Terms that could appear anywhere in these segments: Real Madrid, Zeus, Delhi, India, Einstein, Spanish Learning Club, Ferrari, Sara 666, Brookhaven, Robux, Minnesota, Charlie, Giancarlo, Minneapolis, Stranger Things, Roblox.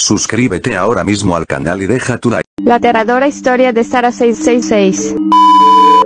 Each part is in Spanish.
Suscríbete ahora mismo al canal y deja tu like. La aterradora historia de Sara 666.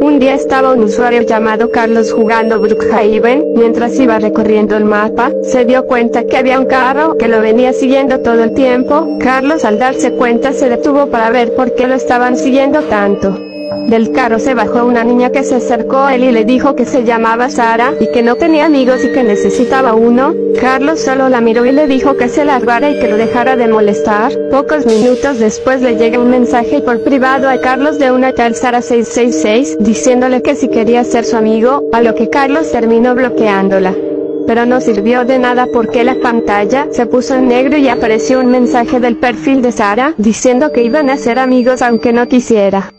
Un día estaba un usuario llamado Carlos jugando Brookhaven. Mientras iba recorriendo el mapa, se dio cuenta que había un carro que lo venía siguiendo todo el tiempo. Carlos, al darse cuenta, se detuvo para ver por qué lo estaban siguiendo tanto. Del carro se bajó una niña que se acercó a él y le dijo que se llamaba Sara y que no tenía amigos y que necesitaba uno. Carlos solo la miró y le dijo que se largara y que lo dejara de molestar. Pocos minutos después le llega un mensaje por privado a Carlos de una tal Sara 666 diciéndole que si quería ser su amigo, a lo que Carlos terminó bloqueándola. Pero no sirvió de nada porque la pantalla se puso en negro y apareció un mensaje del perfil de Sara diciendo que iban a ser amigos aunque no quisiera.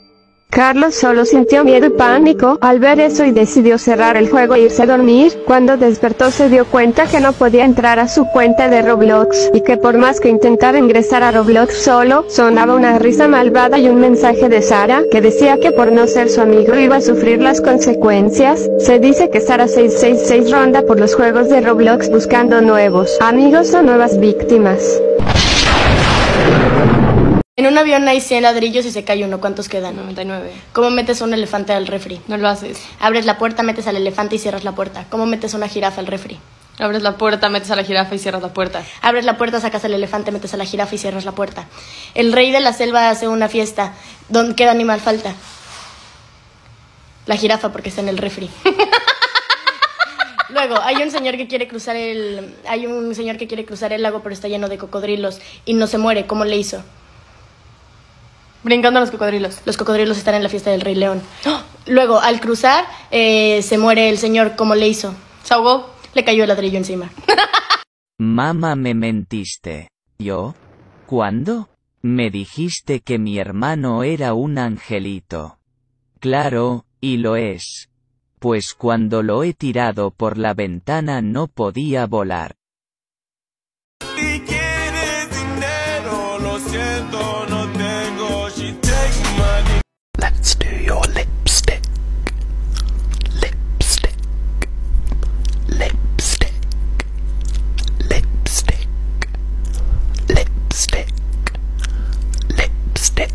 Carlos solo sintió miedo y pánico al ver eso y decidió cerrar el juego e irse a dormir. Cuando despertó se dio cuenta que no podía entrar a su cuenta de Roblox y que por más que intentara ingresar a Roblox solo, sonaba una risa malvada y un mensaje de Sara que decía que por no ser su amigo iba a sufrir las consecuencias. Se dice que Sara 666 ronda por los juegos de Roblox buscando nuevos amigos o nuevas víctimas. En un avión hay 100 ladrillos y se cae uno. ¿Cuántos quedan? 99. ¿Cómo metes un elefante al refri? No lo haces. Abres la puerta, metes al elefante y cierras la puerta. ¿Cómo metes una jirafa al refri? Abres la puerta, metes a la jirafa y cierras la puerta. Abres la puerta, sacas al elefante, metes a la jirafa y cierras la puerta. El rey de la selva hace una fiesta. ¿Qué animal falta? La jirafa, porque está en el refri. Luego, hay un señor que quiere cruzar el lago, pero está lleno de cocodrilos y no se muere. ¿Cómo le hizo? Brincando a los cocodrilos. Los cocodrilos están en la fiesta del Rey León. ¡Oh! Luego, al cruzar, se muere el señor. ¿Cómo le hizo? Se ahogó. Le cayó el ladrillo encima. Mamá, me mentiste. ¿Yo? ¿Cuándo? Me dijiste que mi hermano era un angelito. Claro, y lo es. Pues cuando lo he tirado por la ventana no podía volar. Si quieres dinero, lo siento, no te... Let's do your lipstick. Lipstick. Lipstick. Lipstick. Lipstick. Lipstick.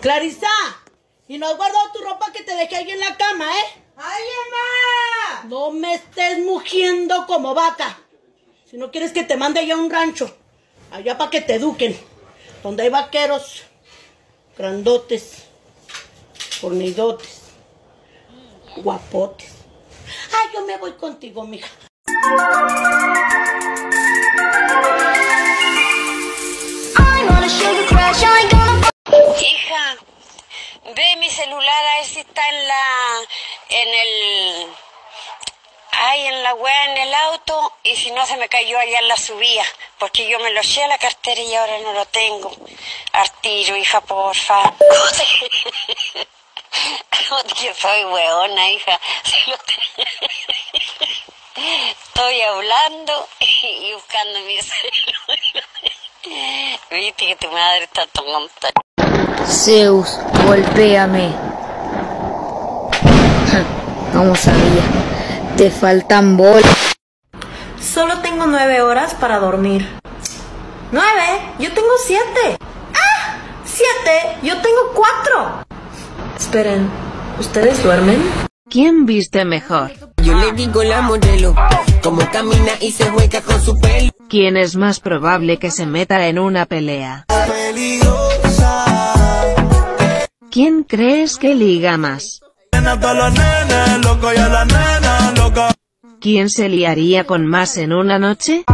Clarisa, y no has guardado tu ropa que te dejé ahí en la cama, ¿eh? ¡Ay, mamá! No me estés mugiendo como vaca. Si no quieres que te mande allá a un rancho, allá para que te eduquen, donde hay vaqueros, grandotes, fornidotes, guapotes. ¡Ay, yo me voy contigo, mija! Hija, ve mi celular, a ver si está en la weá, en el auto, y si no se me cayó allá en la subida, porque yo me lo eché a la cartera y ahora no lo tengo. Artiro, hija, porfa. Que soy weona, hija. Estoy hablando y buscando mi celular. Viste que tu madre está tonta. Zeus, golpéame. Vamos, sabía. Te faltan bolas. Solo tengo 9 horas para dormir. ¿9? Yo tengo 7. ¡Ah! 7. Yo tengo 4. Esperen, ¿ustedes duermen? ¿Quién viste mejor? Yo le digo la modelo, como camina y se juega con su pelo. ¿Quién es más probable que se meta en una pelea? ¿Quién crees que liga más? ¿Quién se liaría con más en una noche?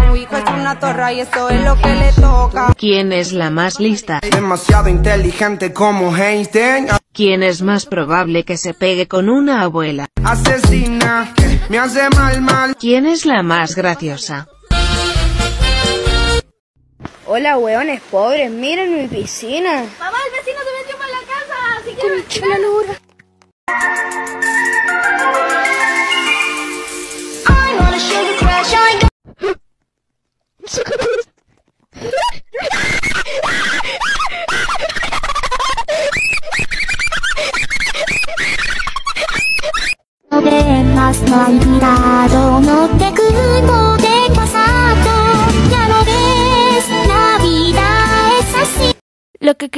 ¿Quién es la más lista? Demasiado inteligente como Einstein. ¿Quién es más probable que se pegue con una abuela? Asesina, me hace mal. ¿Quién es la más graciosa? Hola, hueones pobres, miren mi piscina. Mamá, el vecino se metió para la casa. ¡Qué locura!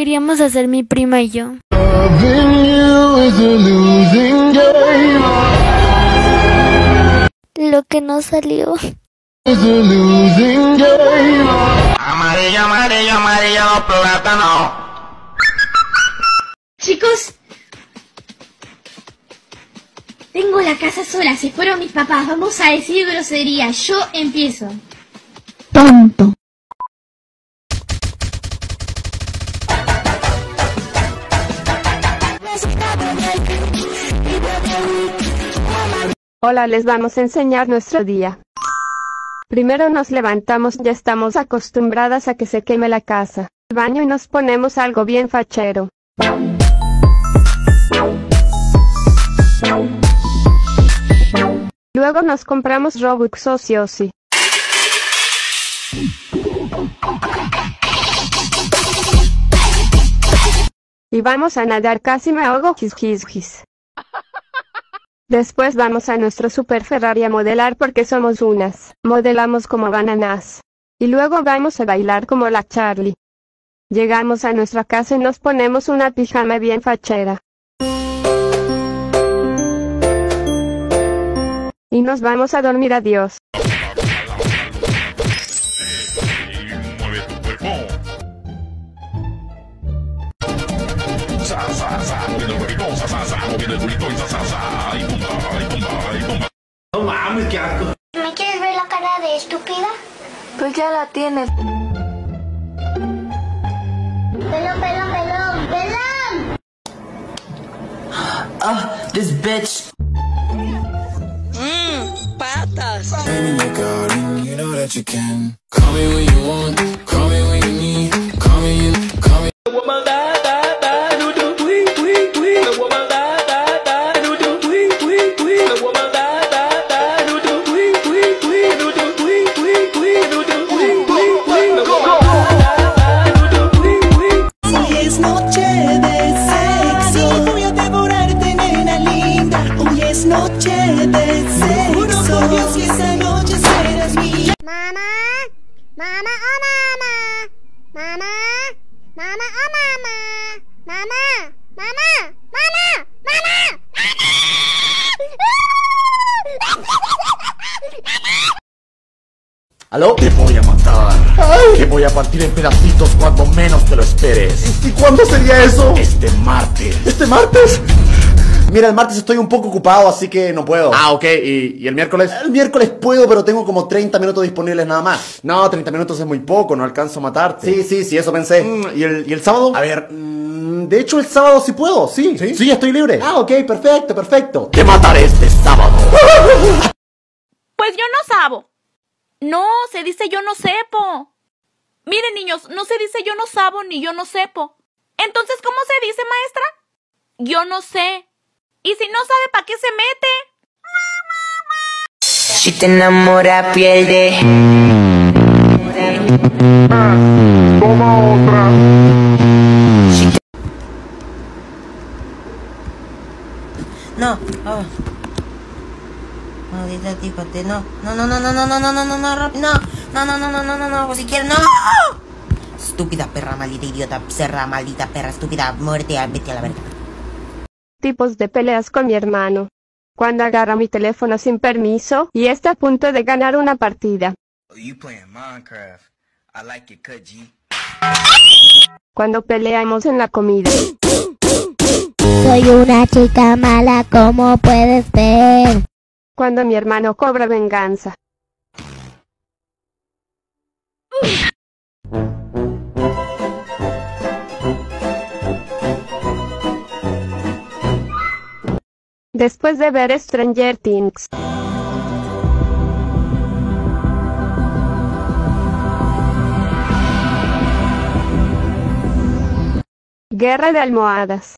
queríamos hacer mi prima y yo. Lo que no salió. Amarillo, amarillo, amarillo, plátano. Chicos, tengo la casa sola, se fueron mis papás. Vamos a decir grosería. Yo empiezo. Tonto. Hola, les vamos a enseñar nuestro día. Primero nos levantamos, ya estamos acostumbradas a que se queme la casa, el baño y nos ponemos algo bien fachero. Luego nos compramos Robux o sí o sí. Y vamos a nadar, casi me ahogo, jis jis jis. Después vamos a nuestro super Ferrari a modelar porque somos unas. Modelamos como bananas. Y luego vamos a bailar como la Charlie. Llegamos a nuestra casa y nos ponemos una pijama bien fachera. Y nos vamos a dormir, adiós. No mames, qué asco. ¿Me quieres ver la cara de estúpida? Pues ya la tienes. Pelón, pelón, pelón, pelón. Ah, this bitch. Patas. ¿Aló? Te voy a matar. ¡Ay! Te voy a partir en pedacitos cuando menos te lo esperes. ¿Y cuándo sería eso? Este martes. ¿Este martes? Mira, el martes estoy un poco ocupado, así que no puedo. Ah, ok. ¿Y el miércoles? El miércoles puedo, pero tengo como 30 minutos disponibles nada más. No, 30 minutos es muy poco, no alcanzo a matarte. Sí, eso pensé. ¿Y el sábado? A ver, de hecho el sábado sí puedo, sí. Sí, estoy libre. Ah, ok, perfecto. Te mataré este sábado. Pues yo no sabo. No, se dice yo no sepo. Miren, niños, no se dice yo no sabo ni yo no sepo. Entonces, ¿cómo se dice, maestra? Yo no sé. Y si no sabe, ¿para qué se mete? Si te enamora, pierde. Toma otra. No, oh. Maldita típate, no, si quieres, no. Estúpida perra, maldita idiota, cerra, maldita perra, estúpida, muerte, vete a la verga. Tipos de peleas con mi hermano. Cuando agarra mi teléfono sin permiso y está a punto de ganar una partida. Cuando peleamos en la comida. Soy una chica mala, ¿cómo puedes ver? Cuando mi hermano cobra venganza. Después de ver Stranger Things. Guerra de almohadas.